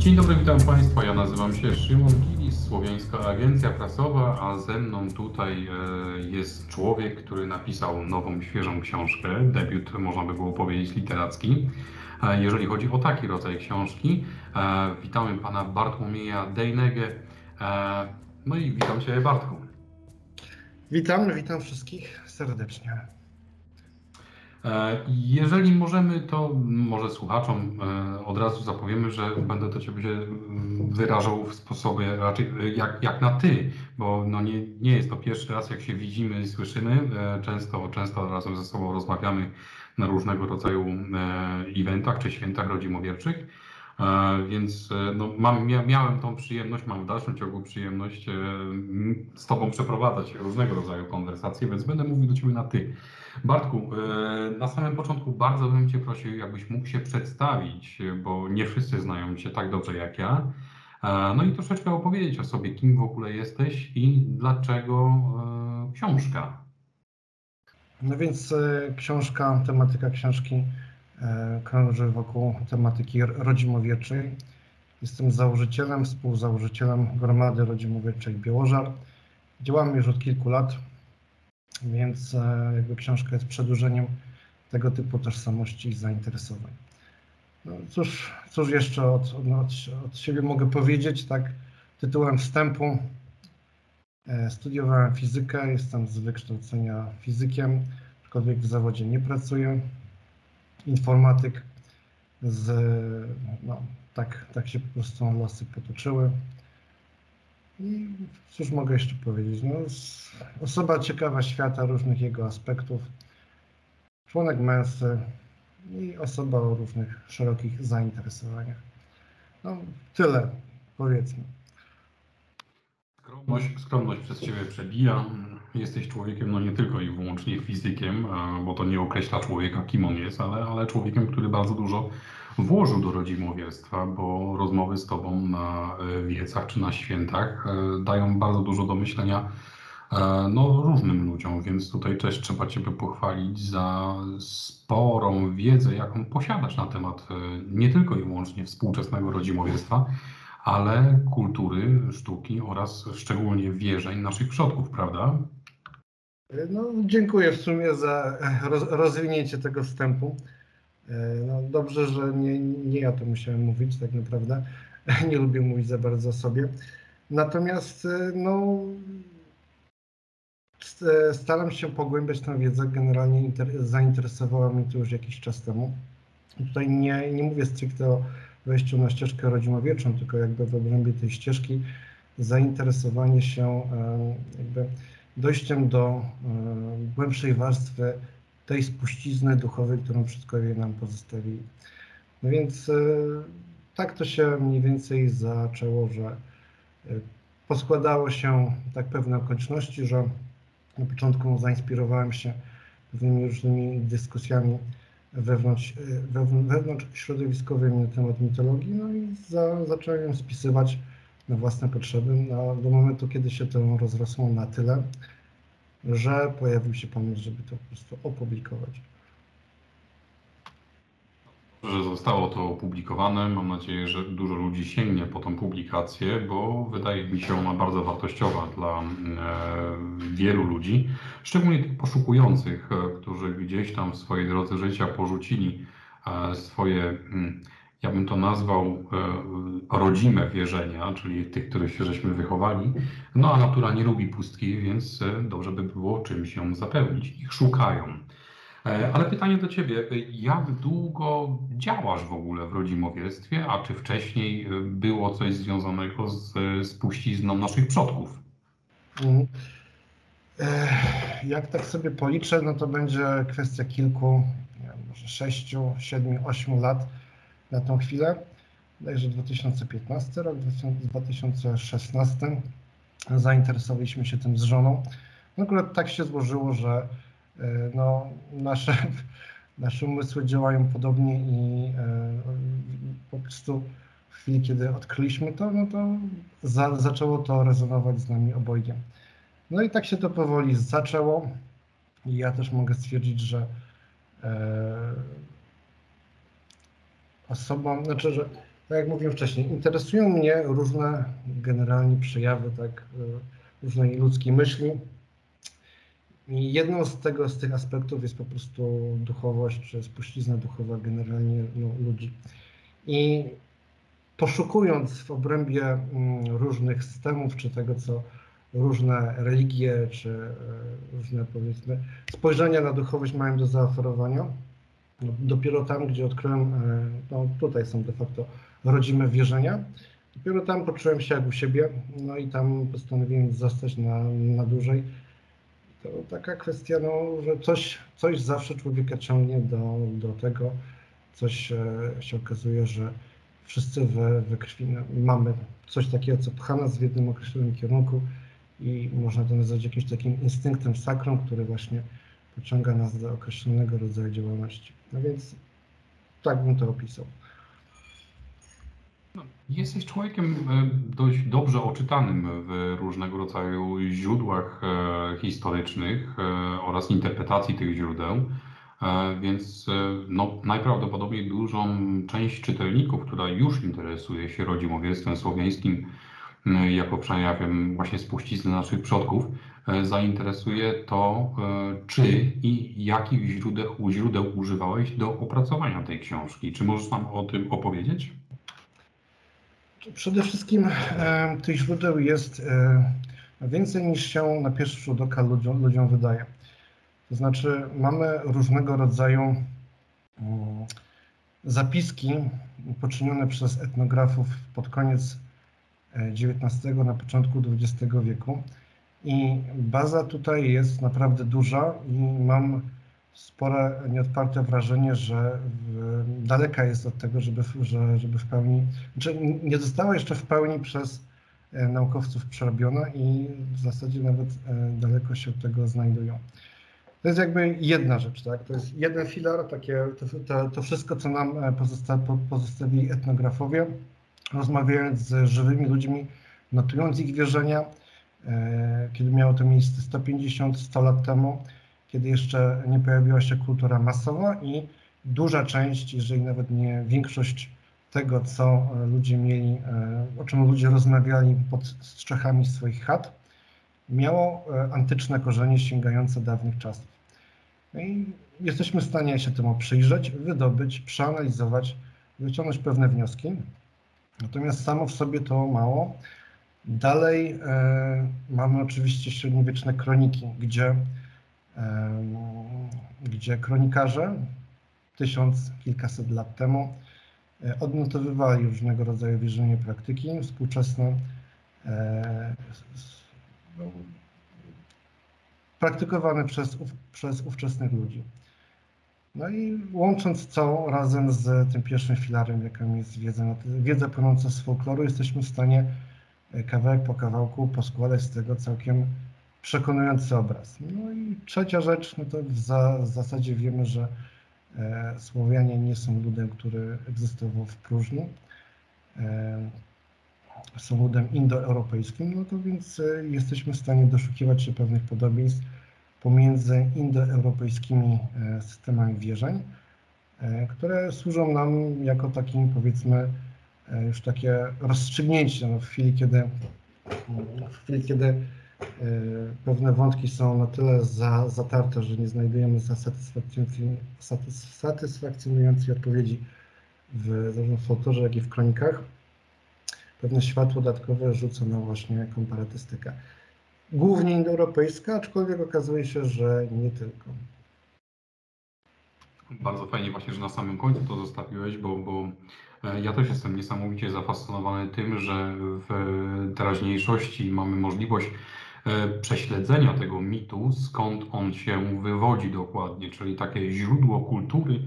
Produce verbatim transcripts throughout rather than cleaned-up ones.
Dzień dobry, witam Państwa. Ja nazywam się Szymon Gilis, Słowiańska Agencja Prasowa, a ze mną tutaj jest człowiek, który napisał nową, świeżą książkę. Debiut, można by było powiedzieć, literacki, jeżeli chodzi o taki rodzaj książki. Witamy Pana Bartłomieja Dejnegę. No i witam Cię, Bartku. Witam, witam wszystkich serdecznie. Jeżeli możemy, to może słuchaczom od razu zapowiemy, że będę do Ciebie się wyrażał w sposobie raczej jak, jak na ty, bo no nie, nie jest to pierwszy raz, jak się widzimy i słyszymy. Często, często razem ze sobą rozmawiamy na różnego rodzaju eventach czy świętach rodzimowierczych, więc no, mam, miałem tą przyjemność, mam w dalszym ciągu przyjemność z Tobą przeprowadzać różnego rodzaju konwersacje, więc będę mówił do Ciebie na ty. Bartku, na samym początku bardzo bym Cię prosił, jakbyś mógł się przedstawić, bo nie wszyscy znają Cię tak dobrze jak ja. No i troszeczkę opowiedzieć o sobie, kim w ogóle jesteś i dlaczego książka. No więc książka, tematyka książki krąży wokół tematyki rodzimowierczej. Jestem założycielem, współzałożycielem Gromady Rodzimowierczej Białorza. Działamy już od kilku lat, więc jakby książka jest przedłużeniem tego typu tożsamości i zainteresowań. No cóż, cóż jeszcze od, od, od siebie mogę powiedzieć, tak tytułem wstępu. Studiowałem fizykę, jestem z wykształcenia fizykiem, aczkolwiek w zawodzie nie pracuję. Informatyk, z, no, tak, tak się po prostu losy potoczyły. I cóż mogę jeszcze powiedzieć? No, osoba ciekawa świata, różnych jego aspektów, członek Mensy i osoba o różnych szerokich zainteresowaniach. No, tyle, powiedzmy. Skromność, skromność przez Ciebie przebija. Jesteś człowiekiem, no nie tylko i wyłącznie fizykiem, bo to nie określa człowieka, kim on jest, ale, ale człowiekiem, który bardzo dużo włożył do rodzimowierstwa, bo rozmowy z Tobą na wiecach czy na świętach dają bardzo dużo do myślenia no, różnym ludziom, więc tutaj też trzeba Ciebie pochwalić za sporą wiedzę, jaką posiadasz na temat nie tylko i wyłącznie współczesnego rodzimowierstwa, ale kultury, sztuki oraz szczególnie wierzeń naszych przodków, prawda? No, dziękuję w sumie za roz, rozwinięcie tego wstępu. No, dobrze, że nie, nie ja to musiałem mówić tak naprawdę. Nie lubię mówić za bardzo o sobie. Natomiast no, staram się pogłębiać tę wiedzę. Generalnie inter, zainteresowała mnie to już jakiś czas temu. Tutaj nie, nie mówię stricte o wejściu na ścieżkę rodzimowierczą, tylko jakby w obrębie tej ścieżki zainteresowanie się jakby dojściem do głębszej warstwy tej spuścizny duchowej, którą przodkowie nam pozostawili. No więc tak to się mniej więcej zaczęło, że poskładało się tak pewne okoliczności, że na początku zainspirowałem się pewnymi różnymi dyskusjami wewnątrz, wewnątrz środowiskowymi na temat mitologii, no i za, zacząłem ją spisywać na własne potrzeby, no, do momentu, kiedy się to rozrosło na tyle, że pojawił się pomysł, żeby to po prostu opublikować. Że zostało to opublikowane. Mam nadzieję, że dużo ludzi sięgnie po tą publikację, bo wydaje mi się ona bardzo wartościowa dla e, wielu ludzi, szczególnie tych poszukujących, e, którzy gdzieś tam w swojej drodze życia porzucili e, swoje, ja bym to nazwał, e, rodzime wierzenia, czyli tych, których się żeśmy wychowali. No a natura nie lubi pustki, więc e, dobrze by było czymś ją zapełnić. Ich szukają. Ale pytanie do Ciebie, jak długo działasz w ogóle w rodzimowierstwie, a czy wcześniej było coś związanego z spuścizną naszych przodków? Jak tak sobie policzę, no to będzie kwestia kilku, może sześciu, siedmiu, ośmiu lat na tą chwilę. Także dwa tysiące piętnasty rok, dwa tysiące szesnasty zainteresowaliśmy się tym z żoną. No akurat tak się złożyło, że no, nasze, nasze umysły działają podobnie i po prostu w chwili, kiedy odkryliśmy to, no to za, zaczęło to rezonować z nami obojgiem. No i tak się to powoli zaczęło i ja też mogę stwierdzić, że e, osobą, znaczy, że tak jak mówiłem wcześniej, interesują mnie różne generalnie przejawy tak, różnej ludzkiej myśli. I jedną z, tego, z tych aspektów jest po prostu duchowość, czy spuścizna duchowa generalnie no, ludzi. I poszukując w obrębie m, różnych systemów, czy tego, co różne religie, czy y, różne powiedzmy spojrzenia na duchowość mają do zaoferowania, no, dopiero tam, gdzie odkryłem, y, no tutaj są de facto rodzime wierzenia, dopiero tam poczułem się jak u siebie, no i tam postanowiłem zostać na, na dłużej. To taka kwestia, no, że coś, coś zawsze człowieka ciągnie do, do tego, coś e, się okazuje, że wszyscy we, we krwi mamy coś takiego, co pcha nas w jednym określonym kierunku i można to nazwać jakimś takim instynktem sakrum, który właśnie pociąga nas do określonego rodzaju działalności. No więc tak bym to opisał. Jesteś człowiekiem dość dobrze oczytanym w różnego rodzaju źródłach historycznych oraz interpretacji tych źródeł, więc no, najprawdopodobniej dużą część czytelników, która już interesuje się rodzimowierstwem słowiańskim jako przejawem właśnie spuścizny naszych przodków, zainteresuje to, czy i jakich źródeł, źródeł używałeś do opracowania tej książki. Czy możesz nam o tym opowiedzieć? Przede wszystkim e, tych źródeł jest e, więcej niż się na pierwszy rzut oka ludziom, ludziom wydaje. To znaczy mamy różnego rodzaju um, zapiski poczynione przez etnografów pod koniec dziewiętnastego, na początku dwudziestego wieku i baza tutaj jest naprawdę duża i mam spore nieodparte wrażenie, że w, daleka jest od tego, żeby, że, żeby w pełni, znaczy nie została jeszcze w pełni przez e, naukowców przerobiona i w zasadzie nawet e, daleko się od tego znajdują. To jest jakby jedna rzecz, tak? To jest jeden filar, takie, to, to, to wszystko, co nam pozosta, pozostawili etnografowie, rozmawiając z żywymi ludźmi, notując ich wierzenia, e, kiedy miało to miejsce sto pięćdziesiąt sto lat temu, kiedy jeszcze nie pojawiła się kultura masowa i duża część, jeżeli nawet nie większość tego, co ludzie mieli, o czym ludzie rozmawiali pod strzechami swoich chat, miało antyczne korzenie sięgające dawnych czasów. I jesteśmy w stanie się temu przyjrzeć, wydobyć, przeanalizować, wyciągnąć pewne wnioski. Natomiast samo w sobie to mało. Dalej y, mamy oczywiście średniowieczne kroniki, gdzie gdzie kronikarze tysiąc, kilkaset lat temu odnotowywali różnego rodzaju wierzenia, praktyki współczesne. E, no, praktykowane przez, przez ówczesnych ludzi. No i łącząc to razem z tym pierwszym filarem, jakim jest wiedza, wiedza płynąca z folkloru, jesteśmy w stanie kawałek po kawałku poskładać z tego całkiem przekonujący obraz. No i trzecia rzecz, no to w, za, w zasadzie wiemy, że e, Słowianie nie są ludem, który egzystował w próżni. E, są ludem indoeuropejskim, no to więc e, jesteśmy w stanie doszukiwać się pewnych podobieństw pomiędzy indoeuropejskimi e, systemami wierzeń, e, które służą nam jako takim, powiedzmy, e, już takie rozstrzygnięcie no, w chwili, kiedy w chwili, kiedy pewne wątki są na tyle za, zatarte, że nie znajdujemy satysfakcjonującej odpowiedzi w, zarówno w folklorze, jak i w kronikach. Pewne światło dodatkowe rzuca na właśnie komparatystykę. Głównie indoeuropejska, aczkolwiek okazuje się, że nie tylko. Bardzo fajnie właśnie, że na samym końcu to zostawiłeś, bo, bo ja też jestem niesamowicie zafascynowany tym, że w teraźniejszości mamy możliwość prześledzenia tego mitu, skąd on się wywodzi dokładnie, czyli takie źródło kultury,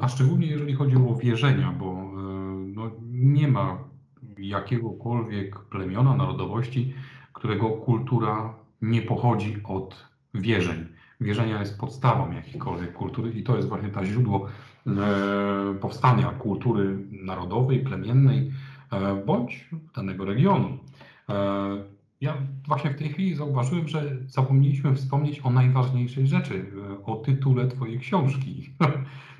a szczególnie jeżeli chodzi o wierzenia, bo no, nie ma jakiegokolwiek plemiona, narodowości, którego kultura nie pochodzi od wierzeń. Wierzenia jest podstawą jakiejkolwiek kultury i to jest właśnie to źródło e, powstania kultury narodowej, plemiennej e, bądź danego regionu. E, ja właśnie w tej chwili zauważyłem, że zapomnieliśmy wspomnieć o najważniejszej rzeczy, o tytule twojej książki.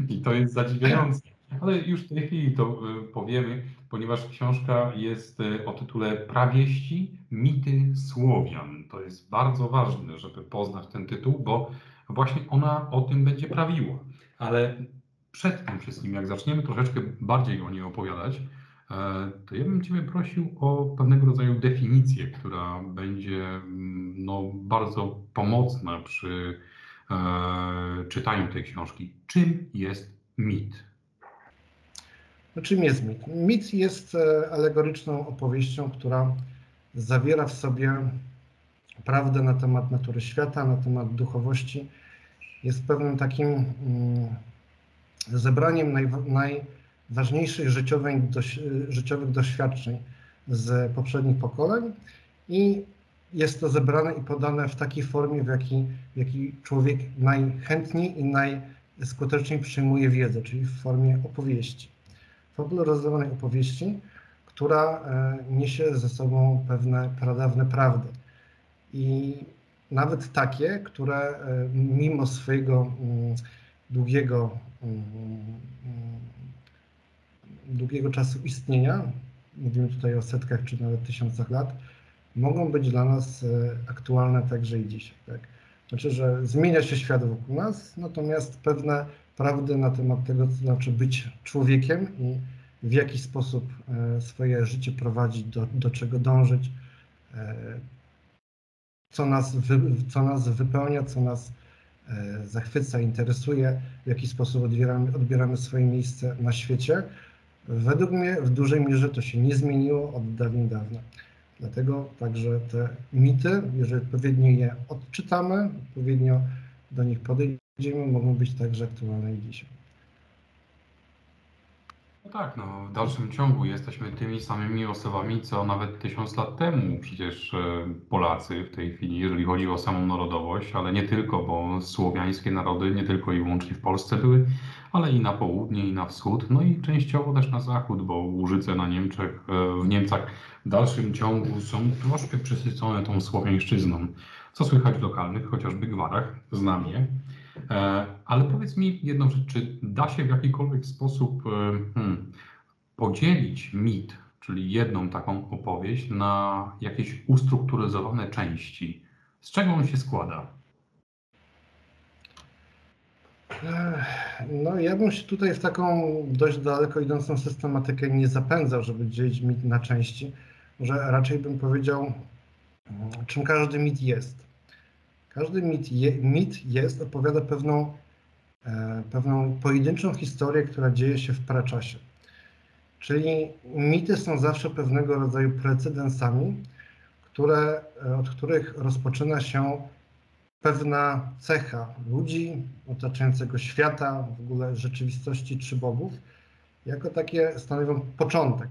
I to jest zadziwiające, ale już w tej chwili to powiemy, ponieważ książka jest o tytule Prawieści mity Słowian. To jest bardzo ważne, żeby poznać ten tytuł, bo właśnie ona o tym będzie prawiła. Ale przed tym wszystkim, jak zaczniemy troszeczkę bardziej o niej opowiadać, to ja bym Ciebie prosił o pewnego rodzaju definicję, która będzie no, bardzo pomocna przy e, czytaniu tej książki. Czym jest mit? No, czym jest mit? Mit jest alegoryczną opowieścią, która zawiera w sobie prawdę na temat natury świata, na temat duchowości. Jest pewnym takim mm, zebraniem naj, naj, ważniejszych życiowych, doś, życiowych doświadczeń z poprzednich pokoleń i jest to zebrane i podane w takiej formie, w jakiej jaki człowiek najchętniej i najskuteczniej przyjmuje wiedzę, czyli w formie opowieści. Fabularyzowanej opowieści, która e, niesie ze sobą pewne pradawne prawdy. I nawet takie, które e, mimo swojego m, długiego m, długiego czasu istnienia, mówimy tutaj o setkach czy nawet tysiącach lat, mogą być dla nas aktualne także i dzisiaj. Tak? Znaczy, że zmienia się świat wokół nas, natomiast pewne prawdy na temat tego, co znaczy być człowiekiem i w jaki sposób swoje życie prowadzić, do, do czego dążyć, co nas, wy, co nas wypełnia, co nas zachwyca, interesuje, w jaki sposób odbieramy, odbieramy swoje miejsce na świecie. Według mnie w dużej mierze to się nie zmieniło od dawien dawna. Dlatego także te mity, jeżeli odpowiednio je odczytamy, odpowiednio do nich podejdziemy, mogą być także aktualne i dzisiaj. No tak, no, w dalszym ciągu jesteśmy tymi samymi osobami, co nawet tysiąc lat temu przecież Polacy w tej chwili, jeżeli chodzi o samą narodowość, ale nie tylko, bo słowiańskie narody nie tylko i wyłącznie w Polsce były, ale i na południe, i na wschód, no i częściowo też na zachód, bo Łużyce na Niemczech, w Niemcach w dalszym ciągu są troszkę przesycone tą słowiańszczyzną, co słychać w lokalnych, chociażby gwarach, znam je. Ale powiedz mi jedną rzecz, czy da się w jakikolwiek sposób hmm, podzielić mit, czyli jedną taką opowieść, na jakieś ustrukturyzowane części? Z czego on się składa? No ja bym się tutaj w taką dość daleko idącą systematykę nie zapędzał, żeby dzielić mit na części, że raczej bym powiedział, czym każdy mit jest. Każdy mit, je, mit jest, opowiada pewną, e, pewną pojedynczą historię, która dzieje się w praczasie. Czyli mity są zawsze pewnego rodzaju precedensami, które, od których rozpoczyna się pewna cecha ludzi, otaczającego świata, w ogóle rzeczywistości czy bogów, jako takie stanowią początek.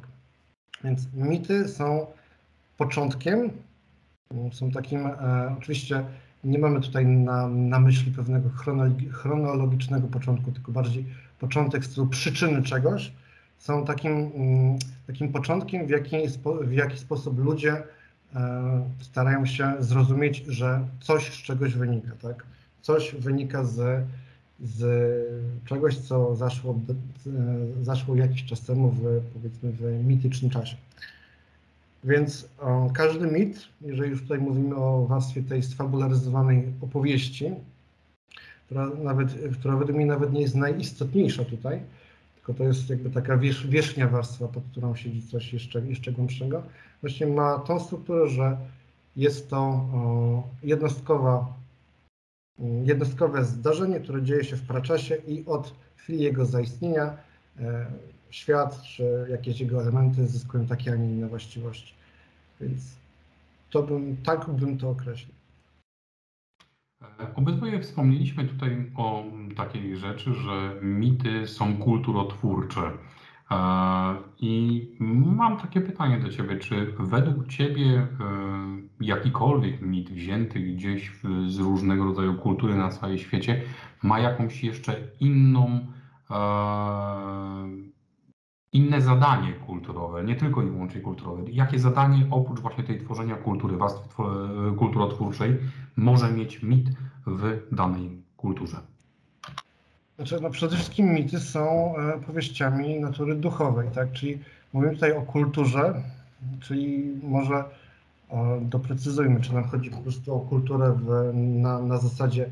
Więc mity są początkiem, są takim e, oczywiście. Nie mamy tutaj na, na myśli pewnego chronologicznego początku, tylko bardziej początek z przyczyny czegoś. Są takim, takim początkiem, w jaki, w jaki sposób ludzie e, starają się zrozumieć, że coś z czegoś wynika. Tak? Coś wynika z, z czegoś, co zaszło, zaszło jakiś czas temu, w, powiedzmy, w mitycznym czasie. Więc o, każdy mit, jeżeli już tutaj mówimy o warstwie tej sfabularyzowanej opowieści, która, nawet, która według mnie nawet nie jest najistotniejsza tutaj, tylko to jest jakby taka wierz, wierzchnia warstwa, pod którą siedzi coś jeszcze, jeszcze głębszego, właśnie ma tą strukturę, że jest to o, jednostkowa, jednostkowe zdarzenie, które dzieje się w praczasie i od chwili jego zaistnienia e, świat czy jakieś jego elementy zyskują takie, a nie inne właściwości. Więc to bym, tak bym to określił. Obydwoje wspomnieliśmy tutaj o takiej rzeczy, że mity są kulturotwórcze. I mam takie pytanie do Ciebie, czy według Ciebie jakikolwiek mit wzięty gdzieś z różnego rodzaju kultury na całym świecie ma jakąś jeszcze inną inne zadanie kulturowe, nie tylko i wyłącznie kulturowe. Jakie zadanie oprócz właśnie tej tworzenia kultury, warstwy kulturotwórczej może mieć mit w danej kulturze? Znaczy, no przede wszystkim mity są powieściami natury duchowej, tak? Czyli mówimy tutaj o kulturze, czyli może o, doprecyzujmy, czy nam chodzi po prostu o kulturę w, na, na zasadzie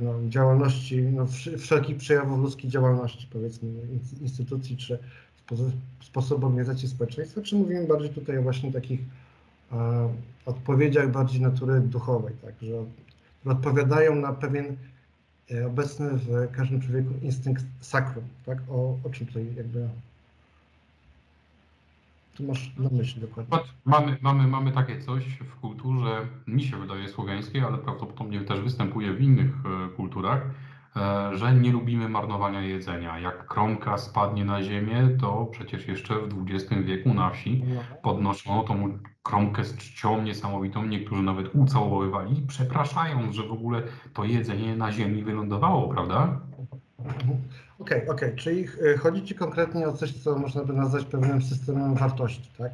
no, działalności, no, wszelkich przejawów ludzkiej działalności, powiedzmy, instytucji czy sposobu organizacji społeczeństwa, czy mówimy bardziej tutaj o właśnie takich e, odpowiedziach bardziej natury duchowej, tak, że odpowiadają na pewien e, obecny w każdym człowieku instynkt sakrum, tak, o, o czym tutaj jakby tu masz na myśli dokładnie. Mamy, mamy, mamy takie coś w kulturze, mi się wydaje słowiańskiej, ale prawdopodobnie też występuje w innych e, kulturach, że nie lubimy marnowania jedzenia. Jak kromka spadnie na ziemię, to przecież jeszcze w dwudziestym wieku na wsi podnoszono tą kromkę z czcią niesamowitą. Niektórzy nawet ucałowywali, przepraszając, że w ogóle to jedzenie na ziemi wylądowało, prawda? Okej, okay, okej. Okay. Czyli chodzi Ci konkretnie o coś, co można by nazwać pewnym systemem wartości, tak?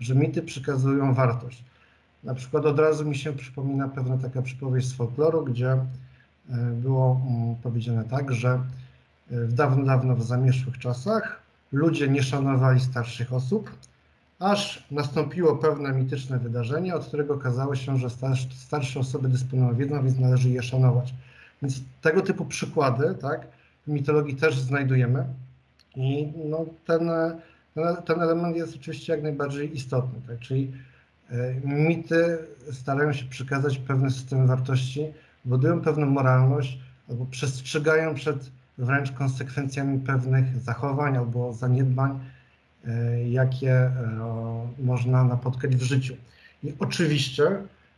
Że mity przekazują wartość. Na przykład od razu mi się przypomina pewna taka przypowieść z folkloru, gdzie było powiedziane tak, że w dawno, dawno w zamierzchłych czasach ludzie nie szanowali starszych osób, aż nastąpiło pewne mityczne wydarzenie, od którego okazało się, że starsze, starsze osoby dysponują wiedzą, więc należy je szanować. Więc tego typu przykłady, tak, w mitologii też znajdujemy i no, ten, ten element jest oczywiście jak najbardziej istotny, tak, czyli y, mity starają się przekazać pewne systemy wartości, budują pewną moralność albo przestrzegają przed wręcz konsekwencjami pewnych zachowań albo zaniedbań, jakie można napotkać w życiu. I oczywiście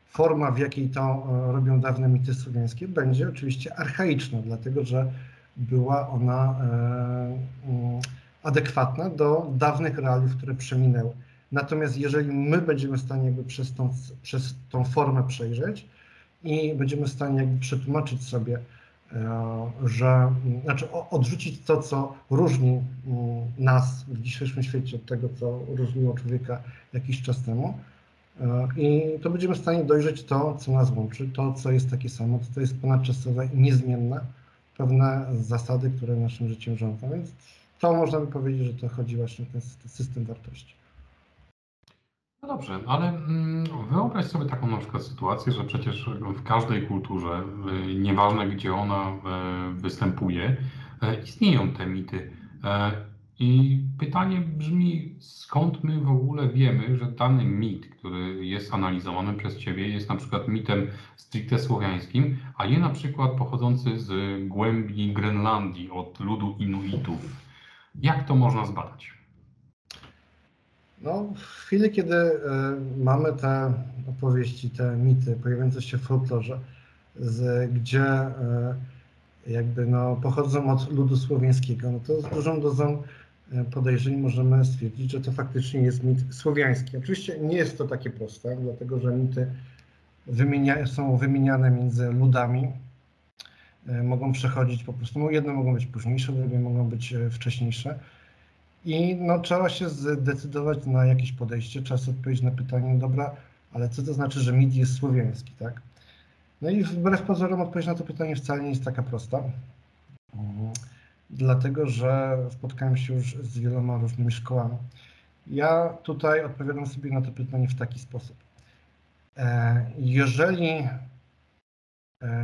forma, w jakiej to robią dawne mity słowiańskie, będzie oczywiście archaiczna, dlatego że była ona adekwatna do dawnych realiów, które przeminęły. Natomiast jeżeli my będziemy w stanie jakby przez tą, przez tą formę przejrzeć, i będziemy w stanie jakby przetłumaczyć sobie, że, znaczy odrzucić to, co różni nas w dzisiejszym świecie od tego, co różniło człowieka jakiś czas temu. I to będziemy w stanie dojrzeć to, co nas łączy, to, co jest takie samo, to, co jest ponadczasowe i niezmienne, pewne zasady, które naszym życiem rządzą. Więc to można by powiedzieć, że to chodzi właśnie o ten system wartości. No dobrze, ale wyobraź sobie taką na przykład sytuację, że przecież w każdej kulturze, nieważne gdzie ona występuje, istnieją te mity. I pytanie brzmi, skąd my w ogóle wiemy, że dany mit, który jest analizowany przez Ciebie, jest na przykład mitem stricte słowiańskim, a nie na przykład pochodzący z głębi Grenlandii, od ludu Inuitów. Jak to można zbadać? No, w chwili, kiedy y, mamy te opowieści, te mity pojawiające się w folklorze, z, gdzie y, jakby no, pochodzą od ludu słowiańskiego, no to z dużą dozą podejrzeń możemy stwierdzić, że to faktycznie jest mit słowiański. Oczywiście nie jest to takie proste, dlatego że mity wymienia, są wymieniane między ludami, y, mogą przechodzić po prostu, jedne mogą być późniejsze, drugie mogą być wcześniejsze. I no, trzeba się zdecydować na jakieś podejście, trzeba sobie odpowiedzieć na pytanie, dobra, ale co to znaczy, że mit jest słowiański, tak? No i wbrew pozorom odpowiedź na to pytanie wcale nie jest taka prosta, mhm. dlatego że spotkałem się już z wieloma różnymi szkołami. Ja tutaj odpowiadam sobie na to pytanie w taki sposób. Jeżeli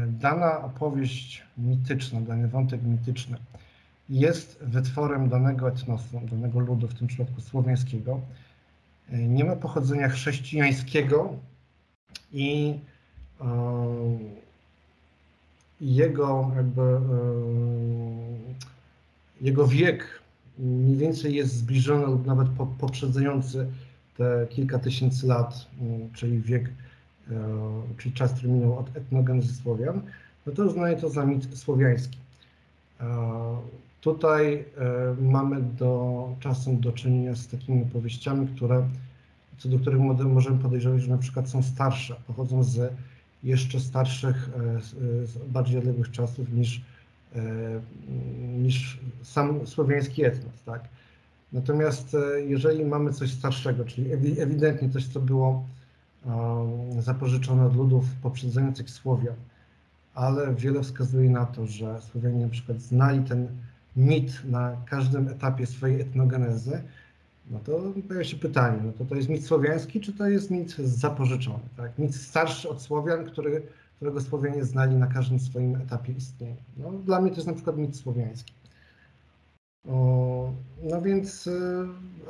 dana opowieść mityczna, dany wątek mityczny jest wytworem danego etnosu, danego ludu, w tym przypadku słowiańskiego, nie ma pochodzenia chrześcijańskiego i e, jego, jakby, e, jego wiek mniej więcej jest zbliżony lub nawet po, poprzedzający te kilka tysięcy lat, czyli wiek, e, czyli czas, który minął od etnogenezy Słowian, no to uznaje to za mit słowiański. E, Tutaj y, mamy do, czasem do czynienia z takimi opowieściami, które, co do których możemy podejrzewać, że na przykład są starsze, pochodzą z jeszcze starszych, y, z bardziej odległych czasów niż, y, niż sam słowiański etnos, tak? Natomiast y, jeżeli mamy coś starszego, czyli ewi, ewidentnie coś, co było y, zapożyczone od ludów poprzedzających Słowian, ale wiele wskazuje na to, że Słowianie na przykład znali ten mit na każdym etapie swojej etnogenezy, no to pojawia się pytanie, no to to jest mit słowiański, czy to jest mit zapożyczony, tak? Mit starszy od Słowian, który, którego Słowianie znali na każdym swoim etapie istnienia. No, dla mnie to jest na przykład mit słowiański. O, no więc,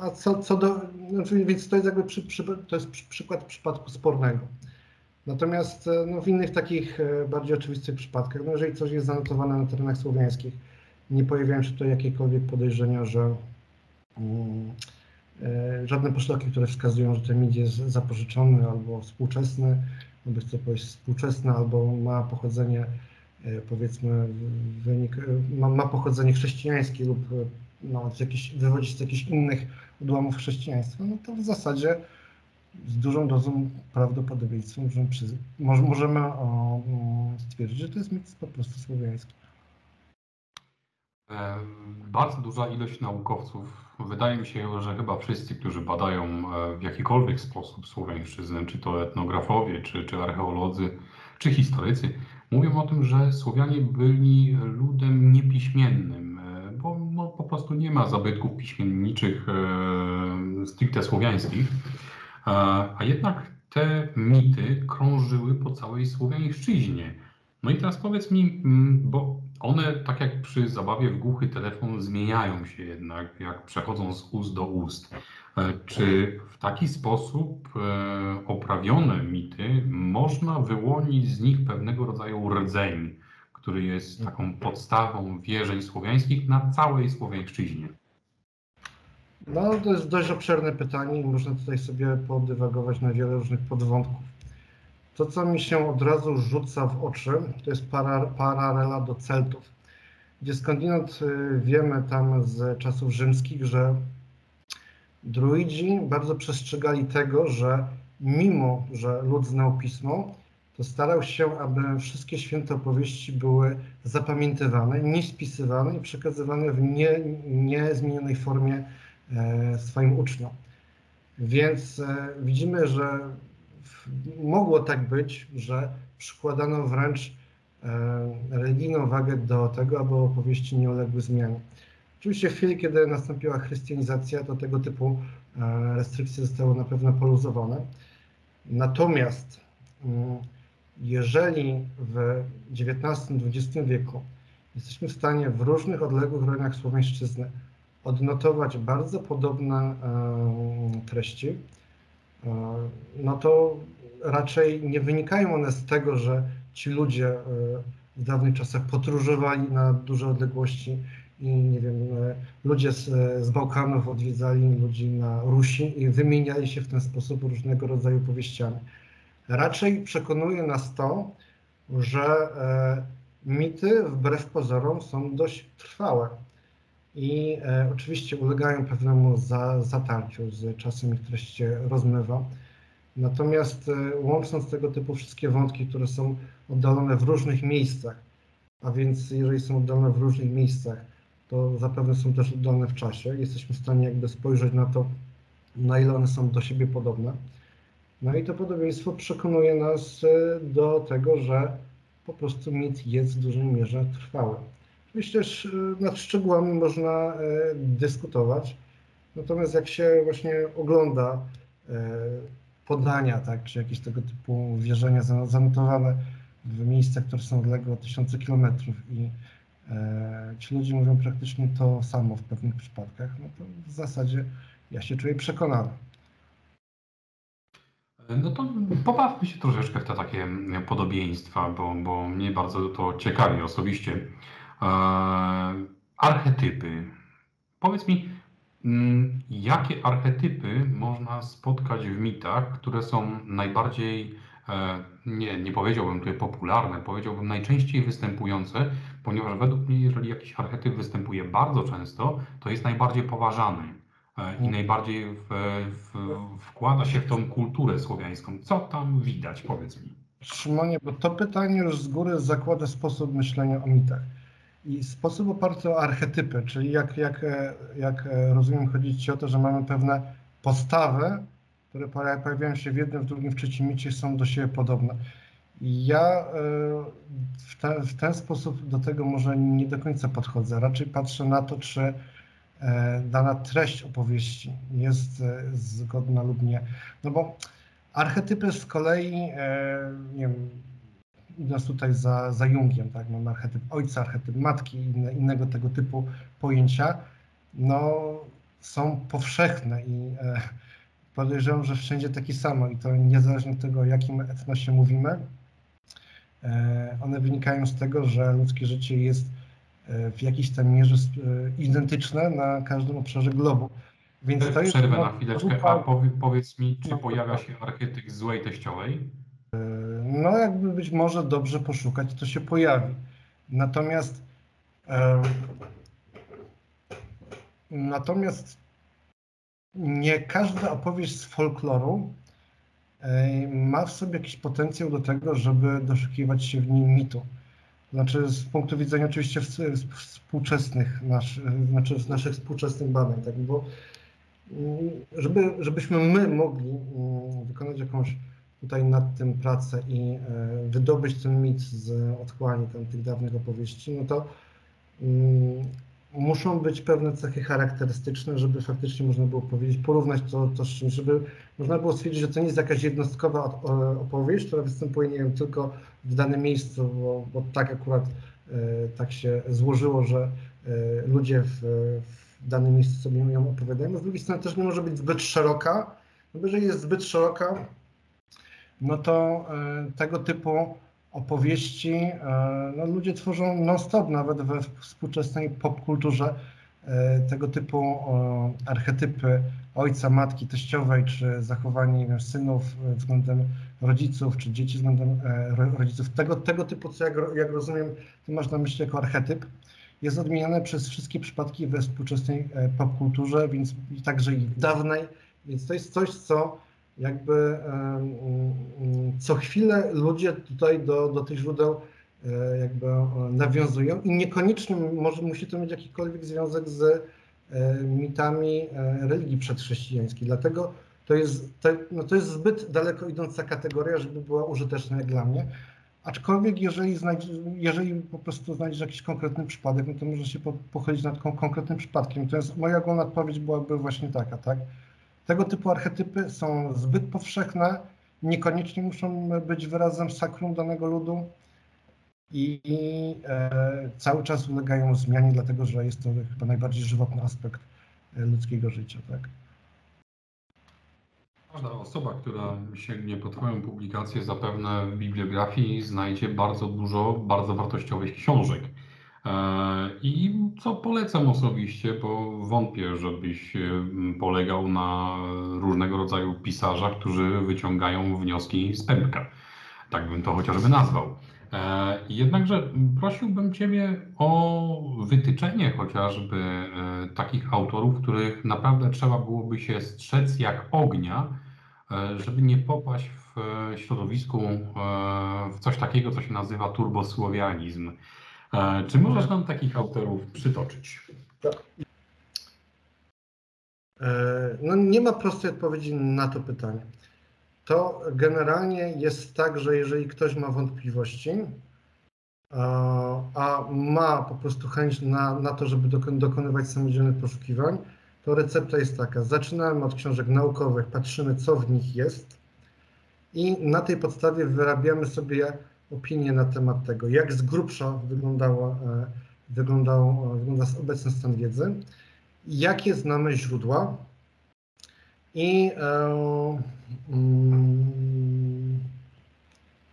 a co, co do, znaczy, więc to jest jakby przy, przy, to jest przy, przykład przypadku spornego. Natomiast no, w innych takich bardziej oczywistych przypadkach, no, jeżeli coś jest zanotowane na terenach słowiańskich, nie pojawiają się tutaj jakiekolwiek podejrzenia, że um, e, żadne poszlaki, które wskazują, że ten mit jest zapożyczony albo współczesny, albo jest to powieść współczesna, albo ma pochodzenie powiedzmy, wynik, ma, ma pochodzenie chrześcijańskie lub no, z jakichś, wywodzi z jakichś innych odłamów chrześcijaństwa, no to w zasadzie z dużą dozą prawdopodobieństwa możemy, przy, możemy o, stwierdzić, że to jest mit po prostu słowiański. Bardzo duża ilość naukowców, wydaje mi się, że chyba wszyscy, którzy badają w jakikolwiek sposób słowiańszczyznę, czy to etnografowie, czy, czy archeolodzy, czy historycy, mówią o tym, że Słowianie byli ludem niepiśmiennym, bo no, po prostu nie ma zabytków piśmienniczych e, stricte słowiańskich, e, a jednak te mity krążyły po całej słowiańszczyźnie. No i teraz powiedz mi, bo one tak jak przy zabawie w głuchy telefon zmieniają się jednak, jak przechodzą z ust do ust. Czy w taki sposób oprawione mity można wyłonić z nich pewnego rodzaju rdzeń, który jest taką podstawą wierzeń słowiańskich na całej słowiańszczyźnie? No to jest dość obszerne pytanie i można tutaj sobie podywagować na wiele różnych podwątków. To, co mi się od razu rzuca w oczy, to jest para, paralela do Celtów, gdzie skądinąd wiemy tam z czasów rzymskich, że druidzi bardzo przestrzegali tego, że mimo, że lud znał pismo, to starał się, aby wszystkie święte opowieści były zapamiętywane, nie spisywane i przekazywane w nie, niezmienionej formie e, swoim uczniom. Więc e, widzimy, że mogło tak być, że przykładano wręcz e, religijną wagę do tego, aby opowieści nie uległy zmianie. Oczywiście w chwili, kiedy nastąpiła chrystianizacja, to tego typu e, restrykcje zostały na pewno poluzowane. Natomiast m, jeżeli w dziewiętnastym dwudziestym wieku jesteśmy w stanie w różnych odległych rejonach słowiańszczyzny odnotować bardzo podobne e, treści, no to raczej nie wynikają one z tego, że ci ludzie w dawnych czasach podróżowali na duże odległości i nie wiem, ludzie z, z Bałkanów odwiedzali ludzi na Rusi i wymieniali się w ten sposób różnego rodzaju powieściami. Raczej przekonuje nas to, że mity wbrew pozorom są dość trwałe i e, oczywiście ulegają pewnemu za, zatarciu, z czasem ich treść się rozmywa. Natomiast e, łącząc tego typu wszystkie wątki, które są oddalone w różnych miejscach, a więc jeżeli są oddalone w różnych miejscach, to zapewne są też oddalone w czasie. Jesteśmy w stanie jakby spojrzeć na to, na ile one są do siebie podobne. No i to podobieństwo przekonuje nas e, do tego, że po prostu mit jest w dużej mierze trwały. Myślę, że nad szczegółami można dyskutować, natomiast jak się właśnie ogląda podania, tak, czy jakieś tego typu wierzenia zanotowane w miejscach, które są odległe tysiące kilometrów i ci ludzie mówią praktycznie to samo w pewnych przypadkach, no to w zasadzie ja się czuję przekonany. No to pobawmy się troszeczkę w te takie podobieństwa, bo, bo mnie bardzo to ciekawi osobiście. Archetypy. Powiedz mi, jakie archetypy można spotkać w mitach, które są najbardziej, nie, nie powiedziałbym tutaj popularne, powiedziałbym najczęściej występujące, ponieważ według mnie, jeżeli jakiś archetyp występuje bardzo często, to jest najbardziej poważany i najbardziej w, w, wkłada się w tą kulturę słowiańską. Co tam widać, powiedz mi? Szymonie, bo to pytanie już z góry zakłada sposób myślenia o mitach. I sposób oparty o archetypy, czyli jak, jak, jak rozumiem, chodzi ci o to, że mamy pewne postawy, które pojawiają się w jednym, w drugim, w trzecim micie, są do siebie podobne. Ja w, te, w ten sposób do tego może nie do końca podchodzę. Raczej patrzę na to, czy dana treść opowieści jest zgodna lub nie. No bo archetypy z kolei, nie wiem, idąc tutaj za, za Jungiem, tak, mamy archetyp ojca, archetyp matki i inne, innego tego typu pojęcia, no są powszechne i e, podejrzewam, że wszędzie takie samo i to niezależnie od tego, o jakim etnosie mówimy, e, one wynikają z tego, że ludzkie życie jest e, w jakiejś tam mierze e, identyczne na każdym obszarze globu. Więc to jest przerwę na chwileczkę, a powie, powiedz mi, czy pojawia się archetyp złej teściowej? No jakby być może dobrze poszukać, to się pojawi. Natomiast e, natomiast nie każda opowieść z folkloru e, ma w sobie jakiś potencjał do tego, żeby doszukiwać się w nim mitu. Znaczy z punktu widzenia oczywiście współczesnych, nasz, znaczy z naszych współczesnych badań, tak? Bo żeby, żebyśmy my mogli wykonać jakąś tutaj nad tym pracę i wydobyć ten mit z otchłani tam tych dawnych opowieści, no to mm, muszą być pewne cechy charakterystyczne, żeby faktycznie można było powiedzieć, porównać to, to z czymś, żeby można było stwierdzić, że to nie jest jakaś jednostkowa opowieść, która występuje, nie wiem, tylko w danym miejscu, bo, bo tak akurat y, tak się złożyło, że y, ludzie w, w danym miejscu sobie ją opowiadają. Z drugiej strony też nie może być zbyt szeroka, bo jeżeli jest zbyt szeroka, no to y, tego typu opowieści y, no, ludzie tworzą non-stop, nawet we współczesnej popkulturze y, tego typu y, archetypy ojca, matki, teściowej, czy zachowanie, nie wiem, synów y, względem rodziców, czy dzieci względem y, rodziców. Tego, tego typu, co jak, jak rozumiem, ty masz na myśli jako archetyp, jest odmieniane przez wszystkie przypadki we współczesnej y, popkulturze, więc i także i w dawnej, więc to jest coś, co jakby co chwilę ludzie tutaj do, do tych źródeł jakby nawiązują i niekoniecznie może musi to mieć jakikolwiek związek z mitami religii przedchrześcijańskiej. Dlatego to jest, to, no to jest zbyt daleko idąca kategoria, żeby była użyteczna dla mnie. Aczkolwiek jeżeli, znajdź, jeżeli po prostu znajdziesz jakiś konkretny przypadek, no to może się po, pochylić nad konkretnym przypadkiem. Natomiast moja ogólna odpowiedź byłaby właśnie taka, tak? Tego typu archetypy są zbyt powszechne, niekoniecznie muszą być wyrazem sakrum danego ludu i, i e, cały czas ulegają zmianie, dlatego że jest to chyba najbardziej żywotny aspekt ludzkiego życia. Tak? Każda osoba, która sięgnie po Twoją publikację, zapewne w bibliografii znajdzie bardzo dużo bardzo wartościowych książek. I co polecam osobiście, bo wątpię, żebyś polegał na różnego rodzaju pisarzach, którzy wyciągają wnioski z pępka. Tak bym to chociażby nazwał. Jednakże prosiłbym Ciebie o wytyczenie chociażby takich autorów, których naprawdę trzeba byłoby się strzec jak ognia, żeby nie popaść w środowisku w coś takiego, co się nazywa turbosłowianizm. Czy możesz nam takich autorów przytoczyć? No nie ma prostej odpowiedzi na to pytanie. To generalnie jest tak, że jeżeli ktoś ma wątpliwości, a ma po prostu chęć na, na to, żeby dokonywać samodzielnych poszukiwań, to recepta jest taka. Zaczynamy od książek naukowych, patrzymy, co w nich jest i na tej podstawie wyrabiamy sobie opinie na temat tego, jak z grubsza wyglądała, wyglądał, wygląda obecny stan wiedzy, jakie znamy źródła i,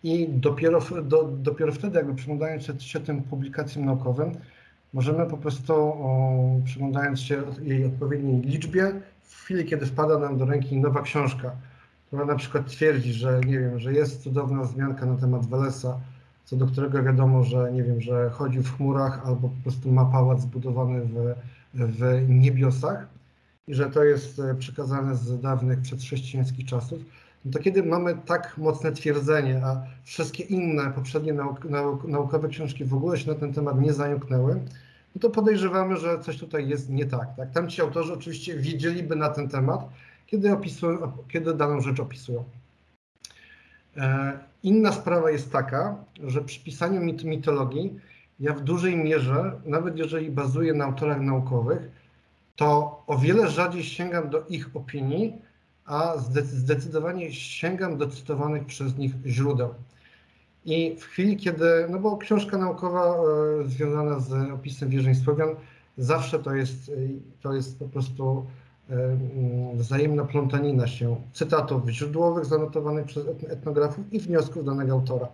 i dopiero, do, dopiero wtedy, jakby przyglądając się, się tym publikacjom naukowym, możemy po prostu, o, przyglądając się jej odpowiedniej liczbie, w chwili, kiedy wpada nam do ręki nowa książka, która na przykład twierdzi, że nie wiem, że jest cudowna wzmianka na temat Welesa, co do którego wiadomo, że nie wiem, że chodził w chmurach albo po prostu ma pałac zbudowany w, w niebiosach i że to jest przekazane z dawnych przedchrześcijańskich czasów, no to kiedy mamy tak mocne twierdzenie, a wszystkie inne poprzednie nauk, nauk, naukowe książki w ogóle się na ten temat nie zająknęły, no to podejrzewamy, że coś tutaj jest nie tak. tak? Tamci autorzy oczywiście wiedzieliby na ten temat, Kiedy, opisują, kiedy daną rzecz opisują. Inna sprawa jest taka, że przy pisaniu mit, mitologii ja w dużej mierze, nawet jeżeli bazuję na autorach naukowych, to o wiele rzadziej sięgam do ich opinii, a zdecydowanie sięgam do cytowanych przez nich źródeł. I w chwili, kiedy, no bo książka naukowa y, związana z opisem wierzeń Słowian, zawsze to jest, y, to jest po prostu y, y, wzajemna plątanina się cytatów źródłowych zanotowanych przez etnografów i wniosków danego autora.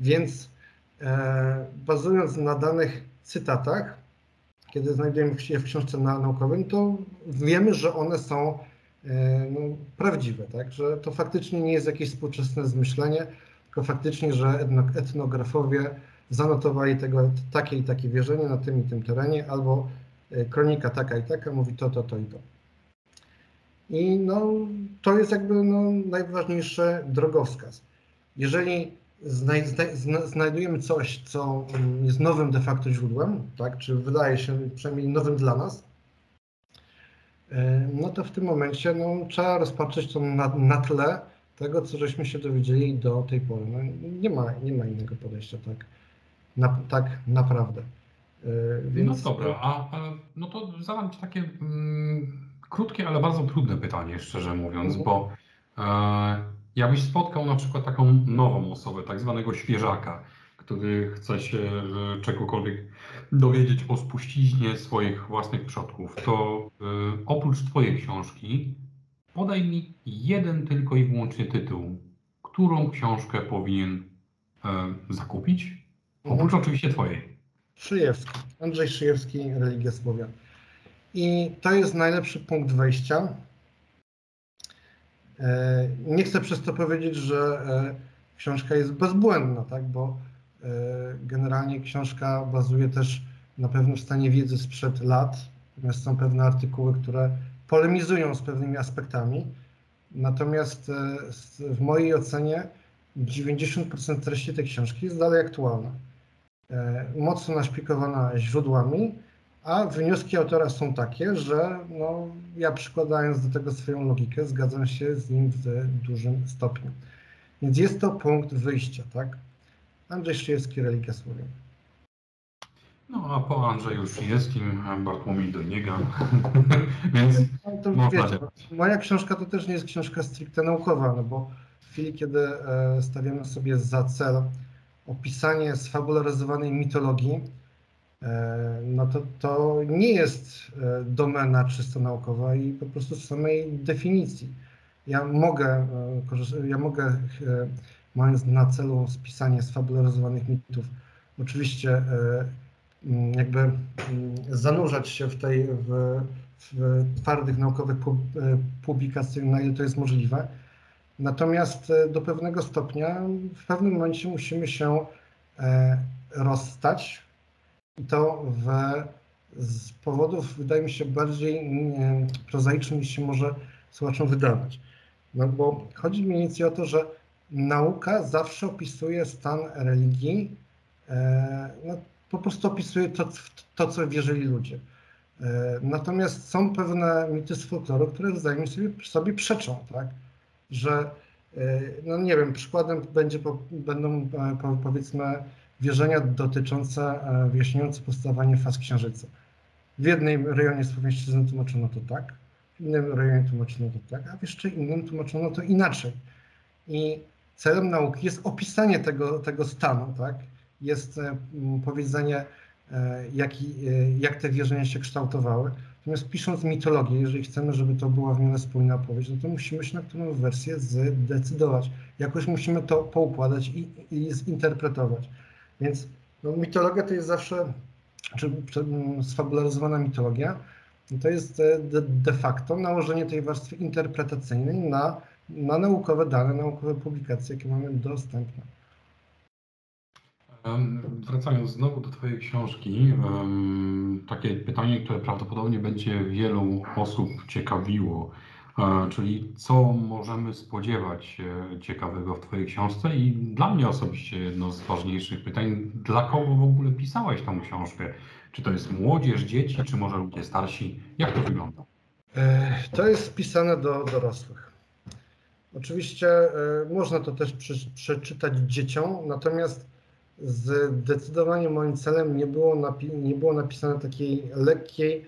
Więc y, bazując na danych cytatach, kiedy znajdujemy je w książce na, naukowej, to wiemy, że one są y, no, prawdziwe, tak? Że to faktycznie nie jest jakieś współczesne zmyślenie, tylko faktycznie, że etnografowie zanotowali tego, takie i takie wierzenie na tym i tym terenie, albo kronika taka i taka mówi to, to, to i to. I no, to jest jakby no, najważniejszy drogowskaz. Jeżeli znaj zna znajdujemy coś, co jest nowym de facto źródłem, tak, czy wydaje się przynajmniej nowym dla nas, no to w tym momencie no, trzeba rozpatrzeć to na, na tle tego, co żeśmy się dowiedzieli do tej pory. No, nie ma, nie ma innego podejścia, tak, na, tak naprawdę. Yy, więc... No dobra, a, a no to zadam Ci takie mm, krótkie, ale bardzo trudne pytanie, szczerze mówiąc, mm-hmm. bo e, jakbyś spotkał na przykład taką nową osobę, tak zwanego świeżaka, który chce się czegokolwiek dowiedzieć o spuściźnie swoich własnych przodków, to e, oprócz Twojej książki podaj mi jeden tylko i wyłącznie tytuł, którą książkę powinien e, zakupić, oprócz mhm. oczywiście Twojej. Szyjewski, Andrzej Szyjewski, Religia Słowian. I to jest najlepszy punkt wejścia. E, nie chcę przez to powiedzieć, że e, książka jest bezbłędna, tak? Bo e, generalnie książka bazuje też na pewnym stanie wiedzy sprzed lat, natomiast są pewne artykuły, które polemizują z pewnymi aspektami, natomiast w mojej ocenie dziewięćdziesiąt procent treści tej książki jest dalej aktualna. Mocno naszpikowana źródłami, a wnioski autora są takie, że no, ja przykładając do tego swoją logikę, zgadzam się z nim w dużym stopniu. Więc jest to punkt wyjścia, tak? Andrzej Szyjewski, Religia Słowian. No a po Andrzeju Szyjewskim, Bartłomiej Dejnega, więc no, to, wiecie, moja książka to też nie jest książka stricte naukowa, no bo w chwili, kiedy e, stawiamy sobie za cel opisanie sfabularyzowanej mitologii, e, no to to nie jest e, domena czysto naukowa i po prostu z samej definicji. Ja mogę, e, ja mogę e, mając na celu spisanie sfabularyzowanych mitów, oczywiście e, jakby zanurzać się w tej, w, w twardych naukowych publikacjach, na ile to jest możliwe. Natomiast do pewnego stopnia, w pewnym momencie musimy się rozstać i to w, z powodów, wydaje mi się, bardziej prozaicznych niż się może słuchaczom wydawać. No bo chodzi mniej więcej o to, że nauka zawsze opisuje stan religii, no, po prostu opisuje to, to, co wierzyli ludzie. Natomiast są pewne mity z folkloru, które wzajemnie sobie, sobie przeczą, tak? Że, no nie wiem, przykładem będzie, będą powiedzmy wierzenia dotyczące, wyjaśniające powstawanie faz księżyca. W jednym rejonie słowiańszczyzny tłumaczono to tak, w innym rejonie tłumaczono to tak, a w jeszcze innym tłumaczono to inaczej. I celem nauki jest opisanie tego, tego stanu, tak? Jest powiedzenie, jak, jak te wierzenia się kształtowały. Natomiast pisząc mitologię, jeżeli chcemy, żeby to była w miarę spójna opowieść, no to musimy się na którą wersję zdecydować. Jakoś musimy to poukładać i, i zinterpretować. Więc no, mitologia to jest zawsze, czy, czy sfabularyzowana mitologia, to jest de, de facto nałożenie tej warstwy interpretacyjnej na, na naukowe dane, naukowe publikacje, jakie mamy dostępne. Wracając znowu do Twojej książki, takie pytanie, które prawdopodobnie będzie wielu osób ciekawiło, czyli co możemy spodziewać się ciekawego w Twojej książce i dla mnie osobiście jedno z ważniejszych pytań, dla kogo w ogóle pisałeś tą książkę? Czy to jest młodzież, dzieci, czy może ludzie starsi? Jak to wygląda? To jest pisane do dorosłych. Oczywiście można to też przeczytać dzieciom, natomiast zdecydowanie moim celem nie było, napi- nie było napisane takiej lekkiej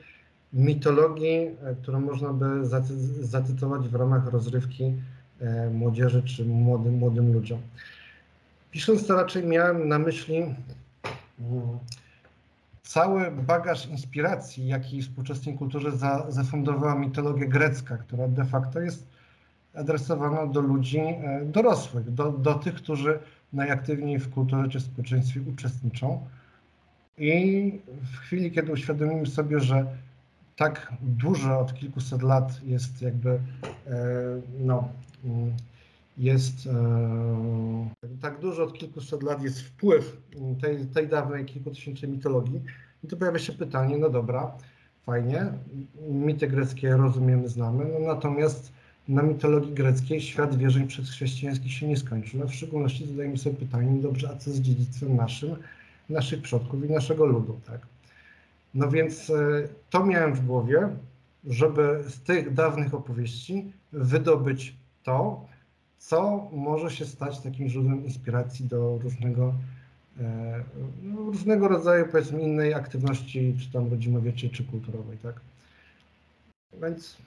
mitologii, którą można by zacy- zacytować w ramach rozrywki młodzieży czy młodym, młodym ludziom. Pisząc to raczej miałem na myśli cały bagaż inspiracji, jaki współczesnej kulturze za, zafundowała mitologia grecka, która de facto jest adresowana do ludzi dorosłych, do, do tych, którzy najaktywniej w kulturze czy społeczeństwie uczestniczą. I w chwili, kiedy uświadomimy sobie, że tak dużo od kilkuset lat jest jakby, e, no, jest, e, tak dużo od kilkuset lat jest wpływ tej, tej dawnej kilkutysięcznej mitologii, no to pojawia się pytanie, no dobra, fajnie, mity greckie rozumiemy, znamy, no natomiast na mitologii greckiej świat wierzeń przedchrześcijańskich się nie skończył. No w szczególności zadajemy sobie pytanie, dobrze, a co z dziedzictwem naszym, naszych przodków i naszego ludu, tak? No więc y, to miałem w głowie, żeby z tych dawnych opowieści wydobyć to, co może się stać takim źródłem inspiracji do różnego, y, no, różnego rodzaju, powiedzmy, innej aktywności, czy tam rodzimowieczy, czy kulturowej, tak? Więc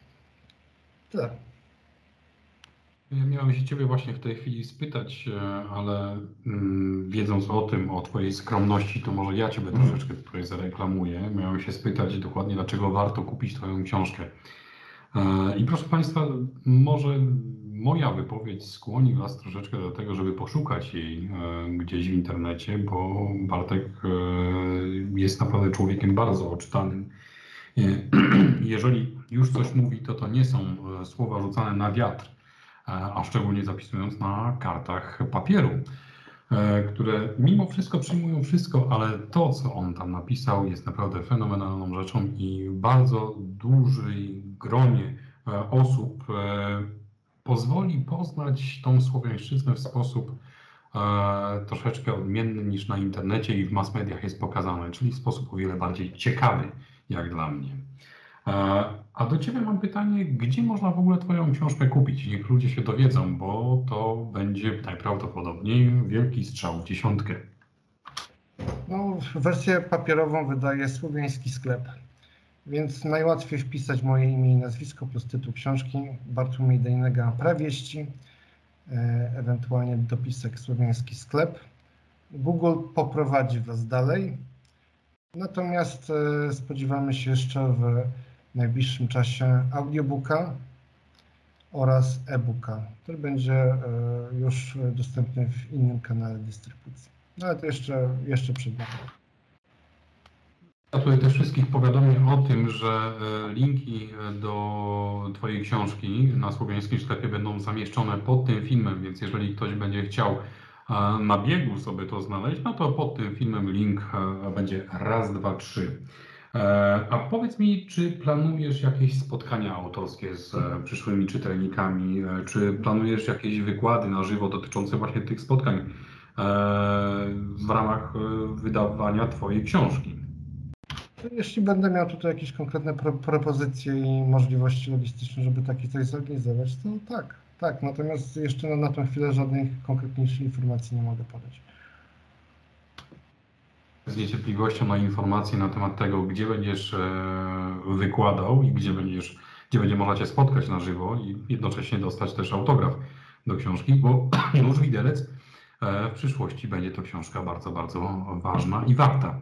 tyle. Ja miałem się Ciebie właśnie w tej chwili spytać, ale mm, wiedząc o tym, o Twojej skromności, to może ja Ciebie troszeczkę tutaj zareklamuję. Miałem się spytać dokładnie, dlaczego warto kupić Twoją książkę. E, I proszę Państwa, może moja wypowiedź skłoni Was troszeczkę do tego, żeby poszukać jej e, gdzieś w internecie, bo Bartek e, jest naprawdę człowiekiem bardzo oczytanym. E, jeżeli już coś mówi, to to nie są słowa rzucane na wiatr, a szczególnie zapisując na kartach papieru, które mimo wszystko przyjmują wszystko, ale to, co on tam napisał, jest naprawdę fenomenalną rzeczą i bardzo dużej gronie osób pozwoli poznać tą słowiańszczyznę w sposób troszeczkę odmienny niż na internecie i w mass mediach jest pokazane, czyli w sposób o wiele bardziej ciekawy, jak dla mnie. A do Ciebie mam pytanie, gdzie można w ogóle Twoją książkę kupić? Niech ludzie się dowiedzą, bo to będzie najprawdopodobniej wielki strzał w dziesiątkę. No, wersję papierową wydaje Słowiański Sklep, więc najłatwiej wpisać moje imię i nazwisko plus tytuł książki Bartłomiej Dejnega Prawieści, ewentualnie dopisek Słowiański Sklep. Google poprowadzi Was dalej. Natomiast y, spodziewamy się jeszcze w najbliższym czasie audiobooka oraz e-booka, który będzie y, już dostępny w innym kanale dystrybucji. No ale to jeszcze, jeszcze przed nami. Ja tutaj też wszystkich powiadomię o tym, że linki do Twojej książki na Słowiańskim Sklepie będą zamieszczone pod tym filmem, więc jeżeli ktoś będzie chciał na biegu sobie to znaleźć, no to pod tym filmem link będzie raz, dwa, trzy. A powiedz mi, czy planujesz jakieś spotkania autorskie z przyszłymi czytelnikami, czy planujesz jakieś wykłady na żywo dotyczące właśnie tych spotkań w ramach wydawania Twojej książki? Jeśli będę miał tutaj jakieś konkretne pro propozycje i możliwości logistyczne, żeby takie coś zorganizować, to tak. Tak, natomiast jeszcze na, na tę chwilę żadnych konkretniejszych informacji nie mogę podać. Z niecierpliwością na informacje na temat tego, gdzie będziesz e, wykładał i gdzie będziesz, gdzie będzie można Cię spotkać na żywo i jednocześnie dostać też autograf do książki, bo już widelec e, w przyszłości będzie to książka bardzo, bardzo ważna i warta.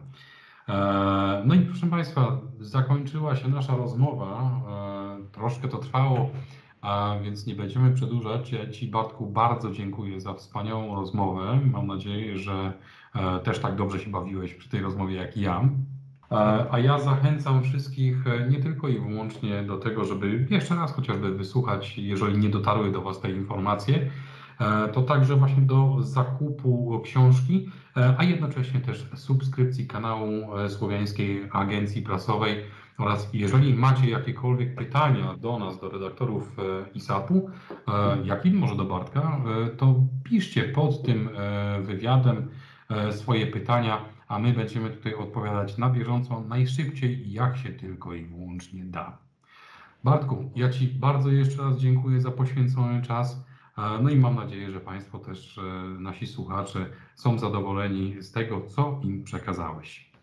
E, no i proszę Państwa, zakończyła się nasza rozmowa, e, troszkę to trwało, a więc nie będziemy przedłużać. Ja Ci, Bartku, bardzo dziękuję za wspaniałą rozmowę. Mam nadzieję, że e, też tak dobrze się bawiłeś przy tej rozmowie jak ja. E, a ja zachęcam wszystkich nie tylko i wyłącznie do tego, żeby jeszcze raz chociażby wysłuchać, jeżeli nie dotarły do Was te informacje, e, to także właśnie do zakupu książki, e, a jednocześnie też subskrypcji kanału Słowiańskiej Agencji Prasowej. Oraz jeżeli macie jakiekolwiek pytania do nas, do redaktorów I S A P-u, jak i może do Bartka, to piszcie pod tym wywiadem swoje pytania, a my będziemy tutaj odpowiadać na bieżąco, najszybciej, jak się tylko i wyłącznie da. Bartku, ja Ci bardzo jeszcze raz dziękuję za poświęcony czas. No i mam nadzieję, że Państwo też, nasi słuchacze, są zadowoleni z tego, co im przekazałeś.